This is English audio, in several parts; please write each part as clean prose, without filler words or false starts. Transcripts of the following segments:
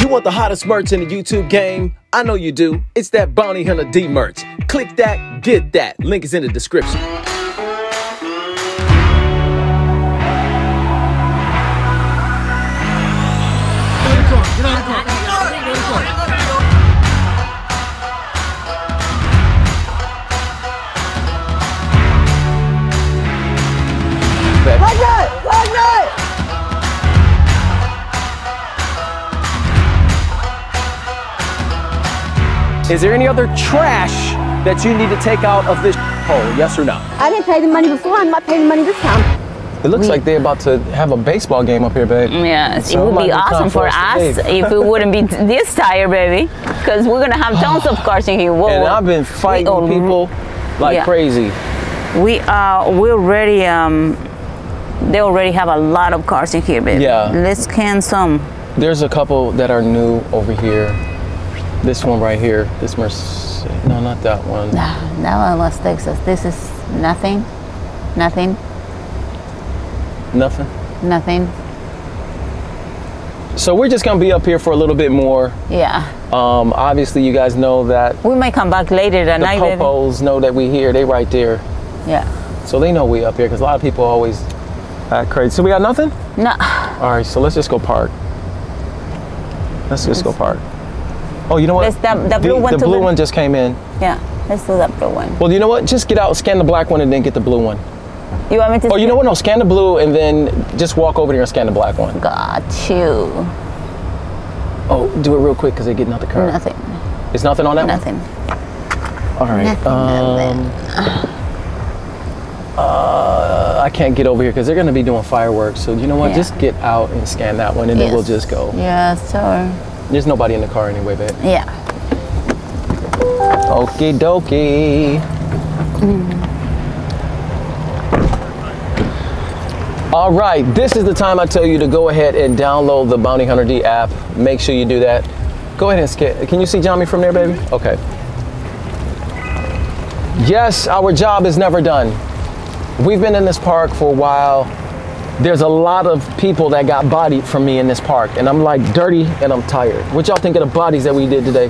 You want the hottest merch in the YouTube game? I know you do. It's that Bounty Hunter D merch. Click that, get that. Link is in the description. Is there any other trash that you need to take out of this hole, yes or no? I didn't pay the money before, I'm not paying the money this time. It looks like they're about to have a baseball game up here, babe. Yeah, so it would be awesome for us if it wouldn't be this tired, baby. Because we're going to have tons of cars in here. Whoa, and I've been fighting people like crazy. We're already, they already have a lot of cars in here, baby. Yeah. Let's can some. There's a couple that are new over here. This one right here, this Mercedes, no, not that one. That one Las Texas. This is nothing, nothing. Nothing? Nothing. So we're just gonna be up here for a little bit more. Yeah. Obviously you guys know that. We might come back later that night. The popos know that we here, they right there. Yeah. So they know we up here, because a lot of people always act crazy. So we got nothing? No. All right, so let's just go park. Let's just go park. Oh, you know what? The blue one just came in. Yeah, let's do that blue one. Well, you know what? Just get out, scan the black one, and then get the blue one. You want me to? Oh, you know what? No, scan the blue, and then just walk over there and scan the black one. Got you. Oh, do it real quick because they're getting out the car. Nothing. It's nothing on that one? Nothing. All right. Nothing I can't get over here because they're going to be doing fireworks. So you know what? Yeah. Just get out and scan that one, and then we'll just go. Yeah, sir. There's nobody in the car anyway, babe. Yeah. Okie dokie. All right, this is the time I tell you to go ahead and download the Bounty Hunter D app. Make sure you do that. Go ahead and skip. Can you see Jami from there, baby? Okay. Yes, our job is never done. We've been in this park for a while. There's a lot of people that got bodied from me in this park, and I'm like dirty and I'm tired. What y'all think of the bodies that we did today?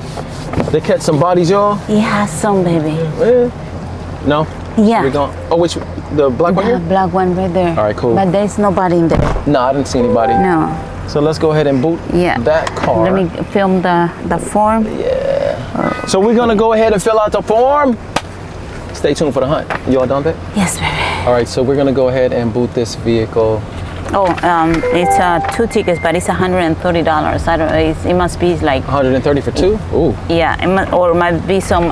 They catch some bodies, y'all? Yeah, some, baby. Yeah. No? Yeah. We're going, oh, which, the black one here? The black one right there. All right, cool. But there's nobody in there. No, I didn't see anybody. No. So let's go ahead and boot that car. Let me film the form. Yeah. So we're gonna go ahead and fill out the form. Stay tuned for the hunt. You all done, babe? Yes, baby. All right, so we're gonna go ahead and boot this vehicle. Oh, it's 2 tickets, but it's $130. I don't. It must be like 130 for 2. Ooh. Yeah, it might, or might be some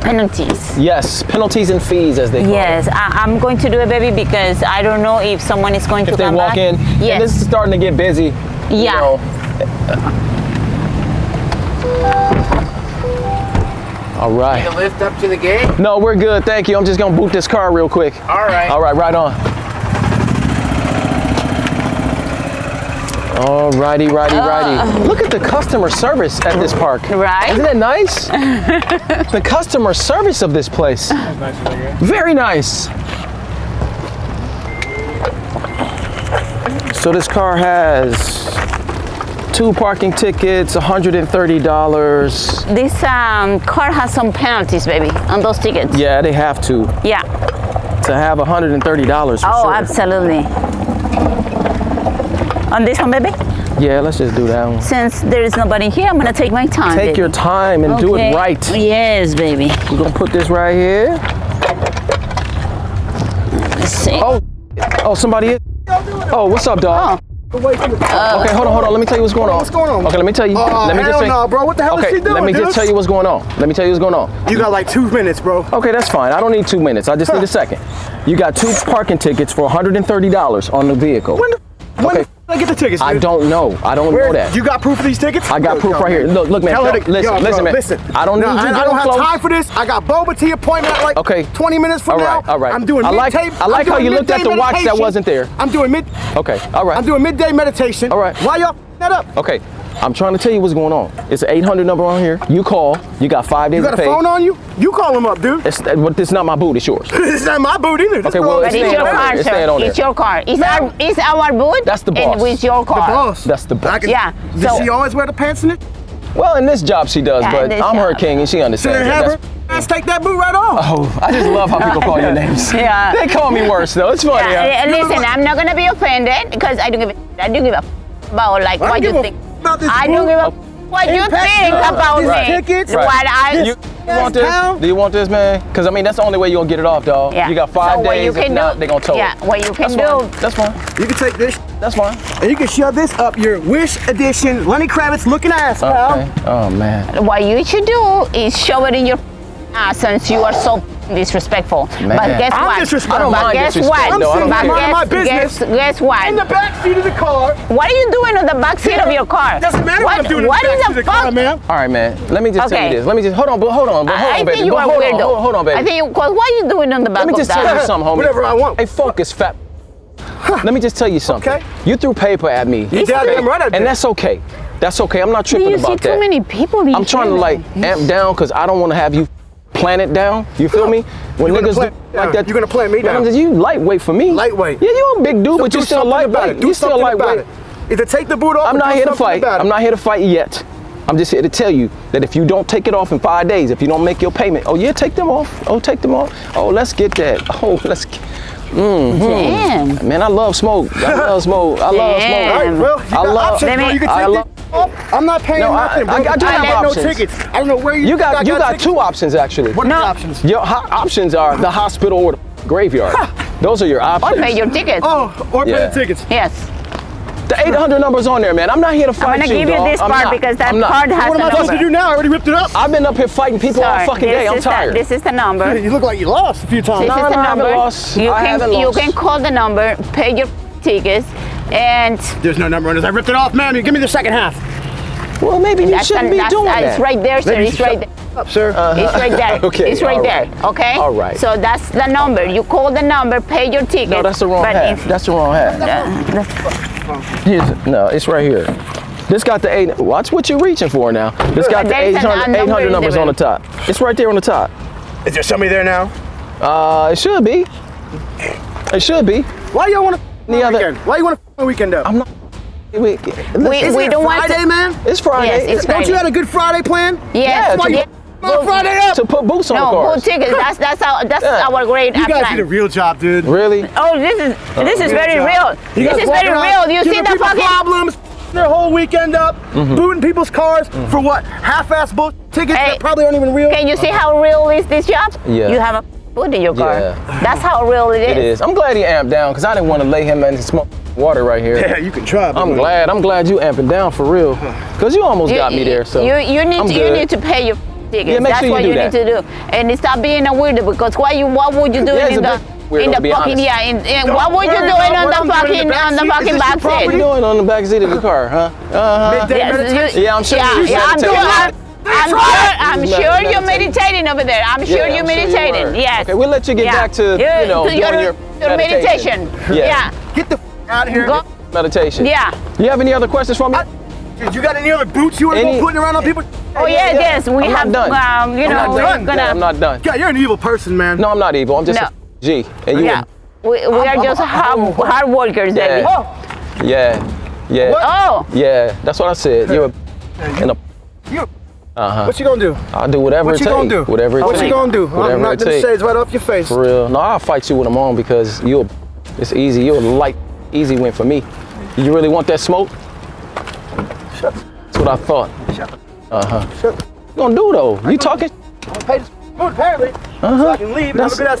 penalties. Yes, penalties and fees as they call it. I'm going to do it, baby, because I don't know if someone is going to come back. If they walk in, and this is starting to get busy. Yeah. All right. Need a lift up to the gate? No, we're good, thank you. I'm just gonna boot this car real quick. All right. All right, right on. All righty, righty, righty. Look at the customer service at this park. Right? Isn't that nice? The customer service of this place. That's nice over here. Very nice. So this car has 2 parking tickets, $130. This car has some penalties, baby, on those tickets. Yeah, they have to. Yeah. To have $130 for sure. Oh, absolutely. On this one, baby? Yeah, let's just do that one. Since there is nobody here, I'm gonna take my time. Take your time and do it right. Yes, baby. We're gonna put this right here. Let's see. Oh, oh, somebody is. Oh, what's up, dog? Oh. Okay, hold on, hold on. Let me tell you what's going on. What's going on? Okay, let me tell you. Hell no, bro. What the hell is she doing? Let me just tell you what's going on. Let me tell you what's going on. You got like 2 minutes, bro. Okay, that's fine. I don't need 2 minutes. I just need a second. You got 2 parking tickets for $130 on the vehicle. When the get the tickets, dude? I don't know. I don't know that. You got proof of these tickets? I got proof right here. Look, look, man. Listen, I don't need you. I don't have time for this. I got boba tea appointment at like 20 minutes from now. All right. I'm doing midday. I like how you looked at the watch that wasn't there. I'm doing midday meditation. All right. Why y'all that up? Okay. I'm trying to tell you what's going on. It's an 800 number on here. You call. You got 5 days to pay. You got a phone on you? You call him up, dude. It's, but this is not my boot. It's yours. It's not my boot either. Okay, well, it's your car, sir. It's your car. It's our boot. That's the boss. And it's your car. The boss. That's the boss. Yeah. Does she always wear the pants in it? Well, in this job she does, but I'm her king and she understands. Let's take that boot right off. Oh, I just love how people call your names. Yeah. They call me worse though. It's funny. Yeah. Listen, I'm not gonna be offended because I don't give a. I do give a about like what you think. I don't give a what you think about me. Tickets. What I. Do you want this, man? Because I mean, that's the only way you're gonna get it off, dog. Yeah. You got 5 days. If not, they're gonna tow it. Yeah. What you can do. That's fine. You can take this. That's fine. And you can shove this up your Wish Edition Lenny Kravitz looking ass, pal. Okay. Oh man. What you should do is shove it in your ass since you are so disrespectful. Man. But guess what? I'm disrespectful. But guess what? I'm guess what? In the back seat of the car. What are you doing on the back seat of your car? Doesn't matter what I'm doing in the back seat of the car, ma'am. All right, man. Let me just tell you this. Let me just hold on, baby. I think you are weird though. Hold on, baby. I think because what are you doing on the back of the car? Let me just tell you something, homie. Whatever I want. Hey, focus, fat. Let me just tell you something. Okay. You threw paper at me. You did, and that's okay. That's okay. I'm not tripping about that. You see too many people. I'm trying to like amp down because I don't want to have you plan it down. You feel me? When niggas do like that, you're gonna plan me down. You lightweight for me. Lightweight. Yeah, you a big dude, but you still lightweight. You still lightweight. Either take the boot off. I'm not here to fight. I'm not here to fight yet. I'm just here to tell you that if you don't take it off in 5 days, if you don't make your payment, oh yeah, take them off. Oh, take them off. Oh, let's get that. Oh, let's. Damn. Man, I love smoke. I love smoke. I love smoke. I love. I'm not paying nothing. I do have no tickets. I don't know where you. You got two options actually. What options? Your options are the hospital or the graveyard. Those are your options. Or pay your tickets. Oh, or pay the tickets. Yes. The 800 number's on there, man. I'm not here to fight you, dog. I'm gonna give you this part because that card has a number. What am I supposed to do now? I already ripped it up. I've been up here fighting people all fucking day. I'm tired. This is the number. You look like you lost a few times. This is the number. I haven't lost. You can call the number, pay your tickets, and... There's no number on this. I ripped it off, man. Give me the second half. Well, maybe you shouldn't be doing that. It's right there, sir. It's right there. Up, sir. It's right there. Okay, it's right there. Okay. All right. So that's the number. You call the number, pay your ticket. No, that's the wrong half. That's the wrong half. No, it's right here. This got the eight. Watch what you're reaching for now. This got the 800 numbers on the top. It's right there on the top. Is there somebody there now? It should be. It should be. Why y'all want to the other? Why you want to the weekend though? I'm not. We don't want Friday, man. It's Friday. Yes, it's Friday. Don't you have a good Friday plan? Yes. That's why you Friday up. To put boots on the cars. No, boot tickets. That's our great plan. You guys did a real job, dude. Really? Oh, this is very real. This is very real. You see the fucking problems? Their whole weekend up, booting people's cars for what? Half-ass boot tickets that probably aren't even real. Can you see how real is this job? Yeah. You have a boot in your car. Yeah. That's how real it is. It is. I'm glad he amped down because I didn't want to lay him in his smoke. Water right here. Yeah, you can try. But I'm glad you amping down for real, cause you almost got me there. So you need to pay your tickets. Yeah, That's what you need to do, and stop being a weirdo. Because what would you do in the fucking back seat? What you doing on the back seat of the car, huh? Yeah, I'm sure. I'm sure you're meditating over there. I'm sure you're meditating. Yes. Okay, we'll let you get back to your meditation. Yeah. Get the out here. Go. Meditation. Yeah. You have any other questions for me? You got any other boots you want to go putting around on people? Oh yeah, yes. We I'm have done. You I'm know, not done. Gonna... No, I'm not done. God, you're an evil person, man. No, I'm not evil. I'm just a G. And you we are just hard workers, Debbie. Yeah. Yeah, that's what I said. You're what you gonna do? I'll do whatever it takes. What you gonna do? Whatever it takes. What you gonna do? I'm not gonna say it's right off your face. For real. No, I'll fight you when I'm on because you're. It's easy. You're light. Easy win for me. You really want that smoke? Shut the. That's what I thought. Shut the. Shut the. What you gonna do though? You talking? I'm gonna pay this food apparently. So I can leave. That's, look,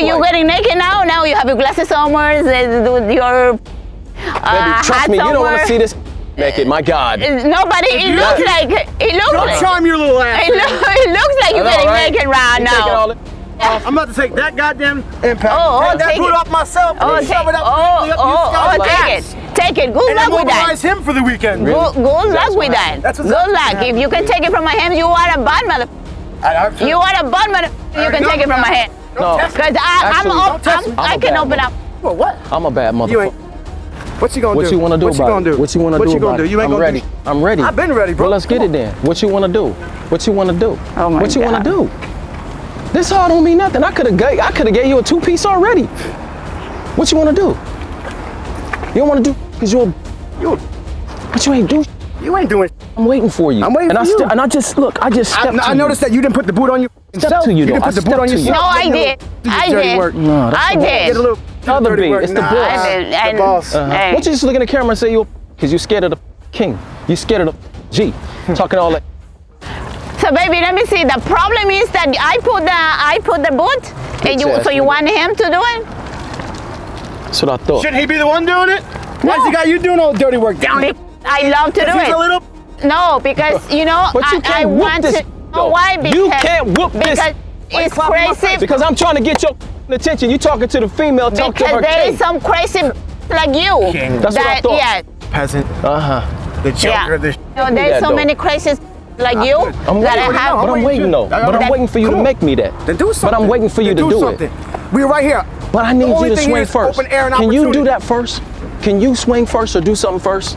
you're getting naked now. Now you have your glasses somewhere. Your baby, trust me, you don't want to see this naked. My God. Nobody. It looks like. It looks. Don't charm your little ass. It looks like you're getting naked right now. I'm about to take that goddamn impact. That boot off myself. Take it. Good luck with that. And him for the weekend. Good luck with that. Good luck. If you can take it from my hand, you are a bad mother. You are a bad mother. You can take it from my hand. No, because I can open up. What? I'm a bad motherfucker. What you gonna do? What you wanna do about it? What you wanna do? What you gonna do? You ain't gonna do. I'm ready. I've been ready, bro. Well, let's get it then. What you wanna do? What you wanna do? Oh my God. What you wanna do? This all don't mean nothing. I could have gave you a two-piece already. What you wanna do? You don't wanna do because you're. But you ain't do. You ain't doing. I'm waiting for you. I'm waiting for you. And I just look. I just stepped. I noticed that you didn't put the boot on you. Step to you. You didn't put the boot on yourself. No, I did. I did. No, I did. Other B, it's the boss. The boss. Why don't you just look in the camera and say you? Because you scared of the king. You scared of the G. Talking all that. So baby, let me see. The problem is that I put the boot, and you. So you want him to do it? That's what I thought. Shouldn't he be the one doing it? Why's he got you doing all the dirty work down here? I love to do it. A little. No, because you know I want to. No, why? Because you can't whoop this. It's crazy. Because I'm trying to get your attention. You talking to the female? Talk to her. Because there is some crazy like you. King. That's that, what I thought. Yeah. Peasant. The joker. Yeah. No, there's so many crazies like you that I have. But I'm waiting though. But I'm waiting for you to make me that. Then do something. But I'm waiting for you to do it. We're right here. But I need you to swing first. Can you do that first? Can you swing first or do something first?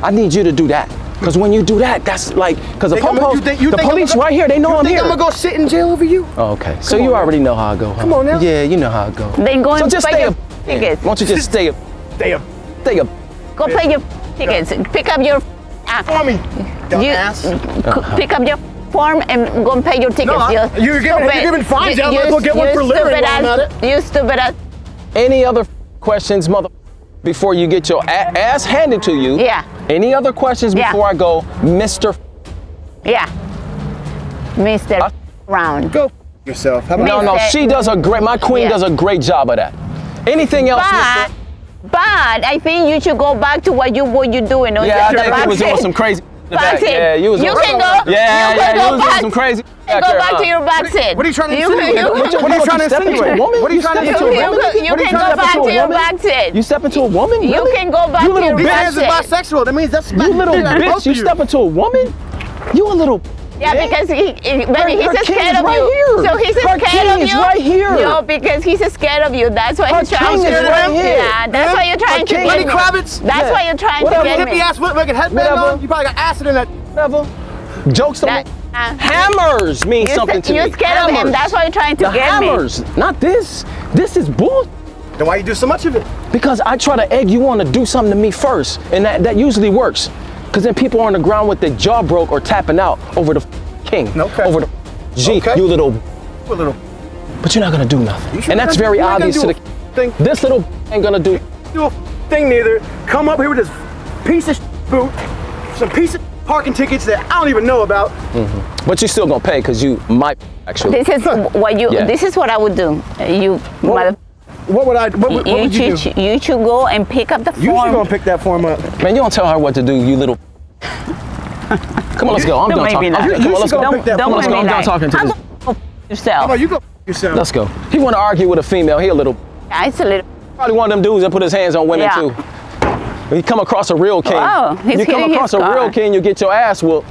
I need you to do that. Because when you do that, that's like, because the police right here, they know I'm here. You think I'm going to go sit in jail over you? Oh, okay. So you already know how I go. Come on now. Yeah, you know how I go. Then go and pay your tickets. Why don't you just stay up? Stay up. Stay up. Go pay your tickets. Pick up your app. For me, dumbass. Pick up your form and go and pay your tickets. You're giving fines out. Let's go get one for Larry. You stupid ass. Any other questions, mother? Before you get your ass handed to you. Yeah. Any other questions before I go, Mr. Yeah. Mr. Round. Go yourself. How about no, she does a great, my queen does a great job of that. Anything else, Mr.? But I think you should go back to what you doing. Yeah, I think you was doing some crazy. Yeah, you was doing some crazy. Go back to your backseat. What are you trying to do? What are you trying to insinuate? What are you trying to do? You can go back to your backseat. You step into a woman? Really? You can go back to your backseat. You little bitch is bisexual. That means that's you little bitch. You step into a woman? You a little. Yeah, because he's scared of you. So he's scared of you. Right here. No, because he's scared of you. That's why he's trying to get him. Yeah, that's why you're trying to get him. Lenny Kravitz. That's why you're trying to get him. Hippie ass whip-looking headband on. You probably got acid in that. Level. Jokes. Hammers means something to me. You're scared of him. That's why you're trying to get me. Hammers, not this. This is bull. Then why you do so much of it? Because I try to egg you on to do something to me first, and that usually works. Because then people are on the ground with their jaw broke or tapping out over the king, over the G, you little. But you're not gonna do nothing, and that's very obvious to the thing. This little ain't gonna do a thing neither. Come up here with this piece of boot, some piece of parking tickets that I don't even know about. But you're still gonna pay because you might actually. This is what you. Yeah. This is what I would do. You mother. What would I do? What would you do? You should go and pick up the form. You should go and pick that form up. Man, you don't tell her what to do, you little. Come on, let's go. I'm done talking. I'm done talking to this. Yourself. You go yourself. Let's go. He want to argue with a female. He a little. Yeah, it's a little. Probably one of them dudes that put his hands on women too. When you come across a real king. Oh, he's you come across a real king, you get your ass whooped.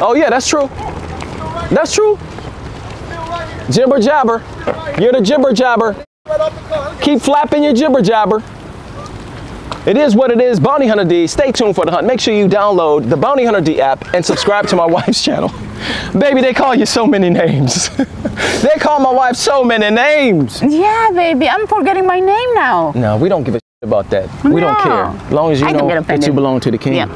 Oh yeah, that's true. That's true. Jibber jabber. You're the jibber jabber. Keep flapping your jibber jabber. It is what it is. Bounty Hunter D. Stay tuned for the hunt. Make sure you download the Bounty Hunter D app and subscribe to my wife's channel. Baby, they call you so many names. They call my wife so many names. Yeah, baby. I'm forgetting my name now. No, we don't give a about that. We don't care. As long as you know that you belong to the king. Yeah.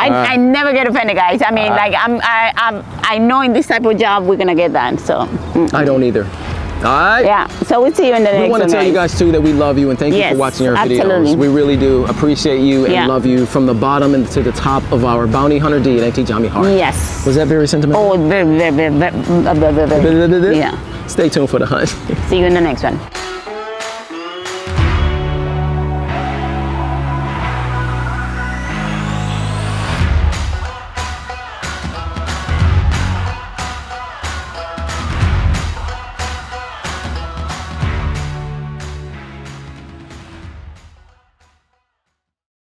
I never get offended, guys. I mean, like, I know in this type of job we're gonna get that, so. I don't either. Alright? Yeah, so we'll see you in the next one. We want to tell you guys too that we love you and thank you for watching our videos. We really do appreciate you and love you from the bottom and to the top of our Bounty Hunter D and Auntie Jami heart. Yes. Was that very sentimental? Oh, very, very, very, very, very, very. Yeah. Stay tuned for the hunt. See you in the next one.